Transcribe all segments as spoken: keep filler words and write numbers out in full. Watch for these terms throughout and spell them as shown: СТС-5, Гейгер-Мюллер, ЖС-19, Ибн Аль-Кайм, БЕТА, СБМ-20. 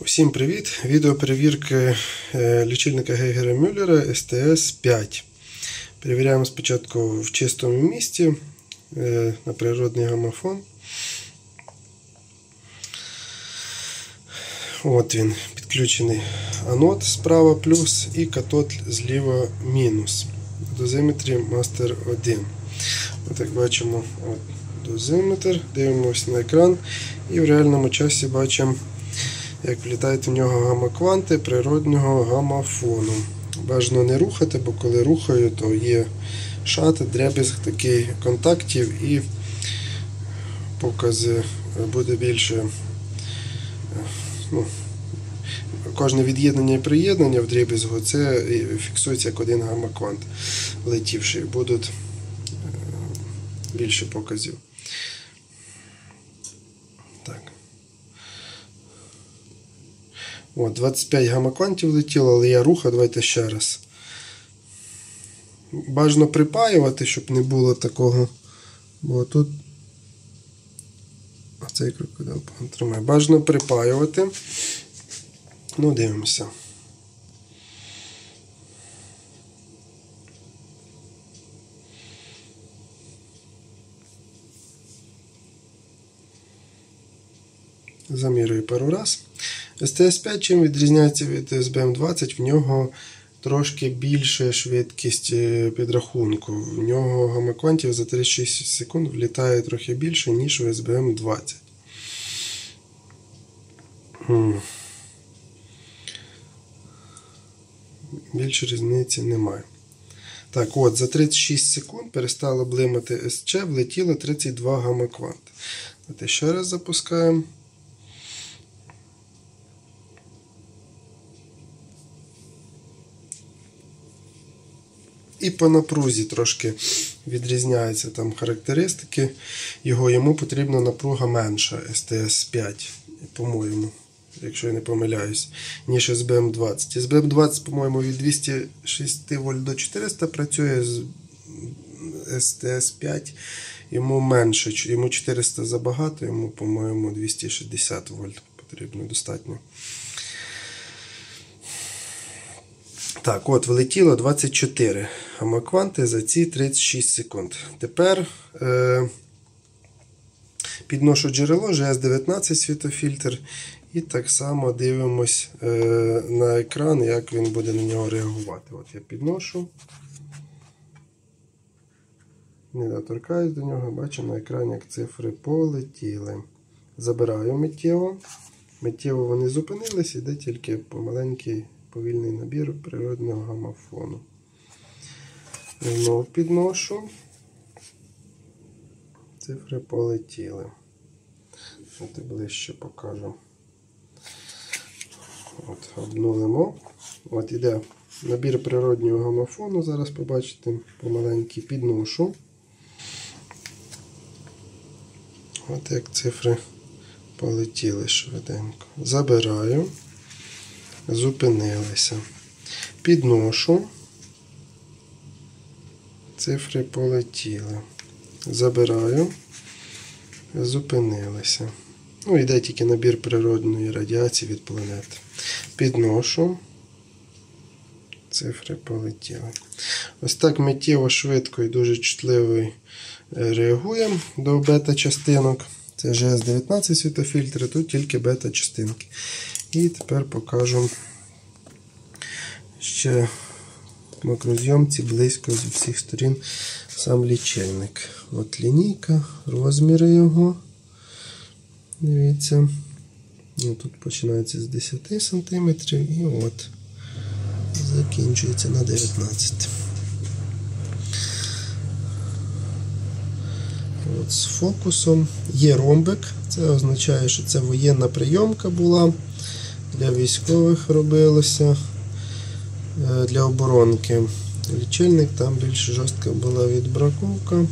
Усім привіт! Відео перевірки лічильника Гейгера-Мюллера ес те ес п'ять. Перевіряємо спочатку в чистому місці на природний грамофон. От він, підключений анод справа плюс і катод зліва мінус. В дозиметрі Master один. От як бачимо, от дозиметр, дивимося на екран і в реальному часі бачимо, як влітають у нього гамма-кванти природнього гамма-фону. Бажано не рухати, бо коли рухаю, то є шати, дребізг таких контактів і покази буде більше. Ну, кожне від'єднання і приєднання в дребізгу це фіксується як один гамма-квант летівший. Будуть більше показів. Так. От, двадцять п'ять гамма-квантів летіло, але я рухаю, давайте ще раз. Бажано припаювати, щоб не було такого. Бо тут цей крокодил тримає. Бажано припаювати. Ну, дивимося. Замірюю пару раз. ес те ес п'ять чим відрізняється від ес бе ем двадцять? В нього трошки більша швидкість підрахунку. В нього гамма-квантів за тридцять шість секунд влітає трохи більше, ніж в ес бе ем двадцять. Більше різниці немає. Так, от, за тридцять шість секунд перестало блимати ес че, влетіло тридцять два гамма-кванти. От, ще раз запускаємо. І по напрузі трошки відрізняються там характеристики. Його йому потрібна напруга менша ес те ес п'ять, по-моєму, якщо я не помиляюсь, ніж ес бе ем двадцять. ес бе ем двадцять, по-моєму, від двісті шість вольт до чотириста працює, ес те ес п'ять йому менше, йому чотириста забагато, йому, по-моєму, двісті шістдесят вольт потрібно достатньо. Так, от, влетіло двадцять чотири гамма-кванти за ці тридцять шість секунд. Тепер е, підношу джерело, же ес дев'ятнадцять світофільтр, і так само дивимось е, на екран, як він буде на нього реагувати. От я підношу, не доторкаюсь до нього, бачу на екрані, як цифри полетіли. Забираю миттєво, миттєво вони зупинились, іде тільки помаленький повільний набір природного гамма-фону. Знов підношу. Цифри полетіли. От і ближче покажу. От, обнулимо. От іде набір природнього гамма-фону. Зараз побачите, помаленькі підношу. От як цифри полетіли швиденько. Забираю. Зупинилися. Підношу. Цифри полетіли. Забираю. Зупинилися. Ну, йде тільки набір природної радіації від планет. Підношу. Цифри полетіли. Ось так миттєво, швидко і дуже чутливо реагуємо до бета-частинок. Це же ес дев'ятнадцять світофільтри, тут тільки бета-частинки. І тепер покажу ще в макрозйомці близько з усіх сторін сам лічильник. От лінійка, розміри його. Дивіться. Тут починається з десяти см і от закінчується на дев'ятнадцять. От з фокусом. Є ромбик. Це означає, що це воєнна прийомка була. Для військових робилося, для оборонки. Лічильник, там більш жорстка була відбраковка.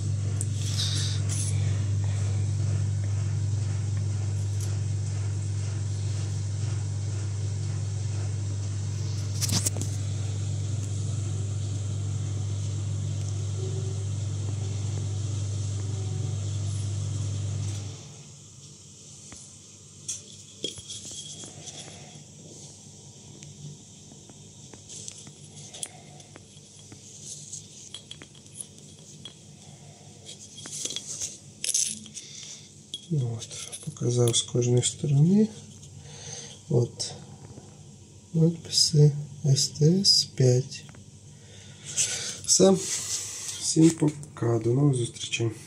Ну, вот, показав з кожної сторони. От. Надписи С Т С п'ять. Все. Всім пока. До нових зустрічей.